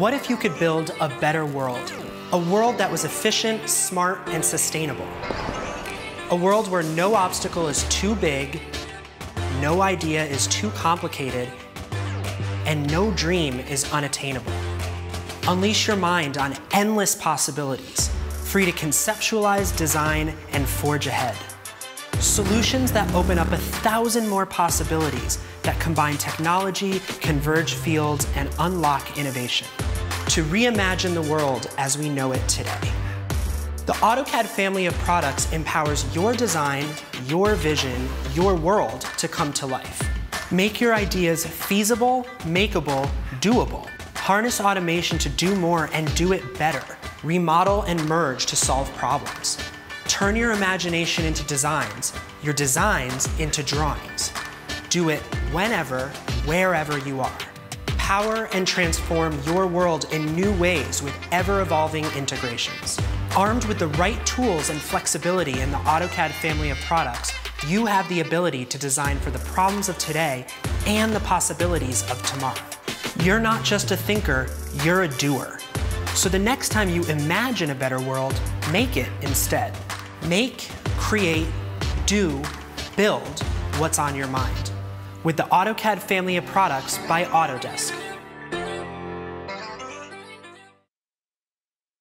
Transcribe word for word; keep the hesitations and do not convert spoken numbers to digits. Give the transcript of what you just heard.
what if you could build a better world? A world that was efficient, smart, and sustainable. A world where no obstacle is too big, no idea is too complicated, and no dream is unattainable. Unleash your mind on endless possibilities, free to conceptualize, design, and forge ahead. Solutions that open up a thousand more possibilities that combine technology, converge fields, and unlock innovation to reimagine the world as we know it today. The AutoCAD family of products empowers your design, your vision, your world to come to life. Make your ideas feasible, makeable, doable. Harness automation to do more and do it better. Remodel and merge to solve problems. Turn your imagination into designs, your designs into drawings. Do it whenever, wherever you are. Power and transform your world in new ways with ever-evolving integrations. Armed with the right tools and flexibility in the AutoCAD family of products, you have the ability to design for the problems of today and the possibilities of tomorrow. You're not just a thinker, you're a doer. So the next time you imagine a better world, make it instead. Make, create, do, build what's on your mind. With the AutoCAD family of products by Autodesk.